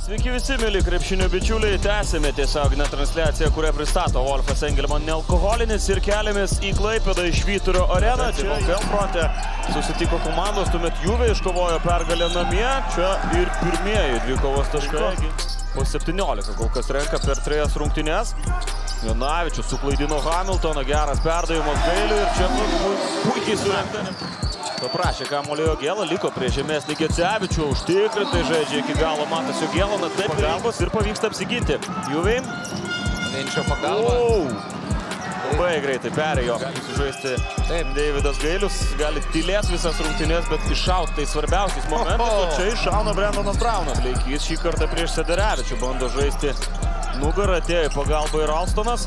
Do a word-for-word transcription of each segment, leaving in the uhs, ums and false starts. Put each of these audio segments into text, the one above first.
Sveiki visi, mili krepšinio bičiuliai, tęsime tiesioginę transliaciją, kurią pristato Wolfas Engelman nealkoholinis ir keliamės į Klaipėdą iš Vyterio areną. Čia Vopelfrote susitiko komandos, tuomet Juve iškovojo pergalę namie, čia ir pirmieji dvikovos taškai. Po septyniolika kol kas renka per trejas rungtynes. Vienavičius suklaidino Hamiltoną, geras perdavimas Gailiui ir čia puikiai surengta. Paprašė kamulio Gėlą, liko prie žemės Neigėtsevičių, užtikrintai žaidžia iki galo, matosi Gėlą, na taip pagalbos ir pavyksta apsiginti. Juvein. Vienčio pagalba. Labai greitai perėjo. Gali sužaisti Davidas Gailius, gali tylės visas rungtynės, bet iššauti tai svarbiausiais momentais. O čia iššauna Brendanas Braunas. Pleikys šį kartą prieš Sederevičių bando žaisti nugarą, atėjo į pagalbą ir Alstonas.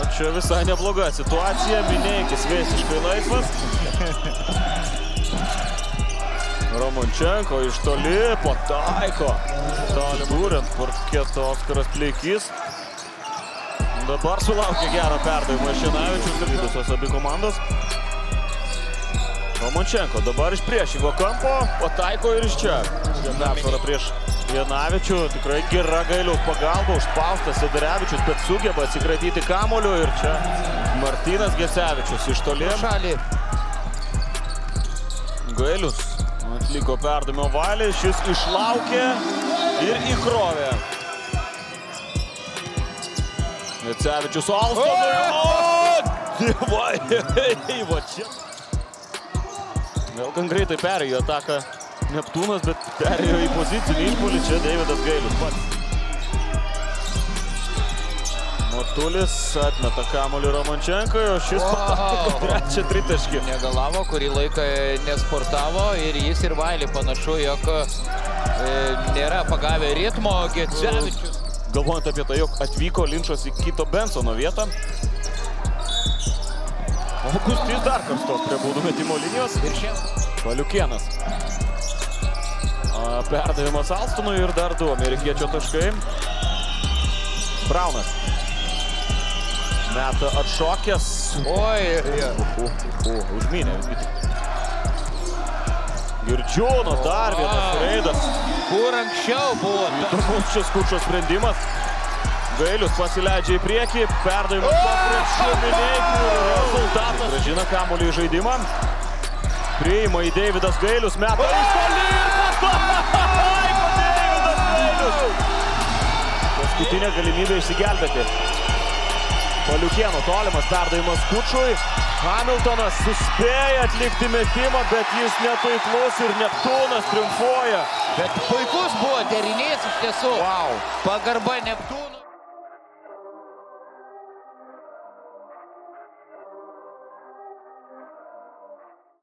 O čia visai nebloga situacija, Mineikis visiškai laisvas. Romančenko iš toli pataiko. Toli būrint parketo Oskaras Pleikys. Dabar sulaukia gerą perdavimą Vienavičius, lydusios abi komandos. Romančenko dabar iš priešingo kampo pataiko ir iš čia. Persvara prieš Vienavičių, tikrai gera Gailiaus pagalba, užspaustas Sederevičius, bet sugeba atsikratyti kamulio ir čia Martynas Gecevičius iš toli. Gailius atliko perdavimo valį, šis išlaukė ir įkrovė. Gecevičius Alstonui. O, čia. Vėl gan greitai perėjo ataką Neptūnas, bet perėjo į pozicinį išpuolį, čia Davidas Gailius pats. Matulis atmeta kamuolį Romančenko, o šis pataiko trečią tritaškį. Negalavo, kurį laiką nesportavo ir jis ir Vailį panašu, jog nėra pagavę ritmo Gecevičius. Galvojant apie tai, jog atvyko linčas į kito Benzono vietą. Augustis dar karstos prie baudų metimo linijos. Ir šiandien Valiukienas. Perdavimas Alstonui ir dar du amerikiečio taškai. Braunas. Meta atšokęs. Oi, užmynė. Girčiūno dar vienas reidas. Kur anksčiau buvo? Turbūt skučio sprendimas. Gailius pasileidžia į priekį. Perdavimas paprašo Mineikui. Rezultatas. Grąžina kamuolį į žaidimą. Priima į Davidas Gailius, meta iš toli ir pataiko Davidas Gailius. Paskutinė galimybė išsigelbėti. Poliukieno tolimas perdavimas Kučui. Hamiltonas suspėja atlikti metimą, bet jis netaiklus ir Neptūnas triumfuoja. Bet puikus buvo derinys iš tiesų. Wow. Pagarba Neptūnų.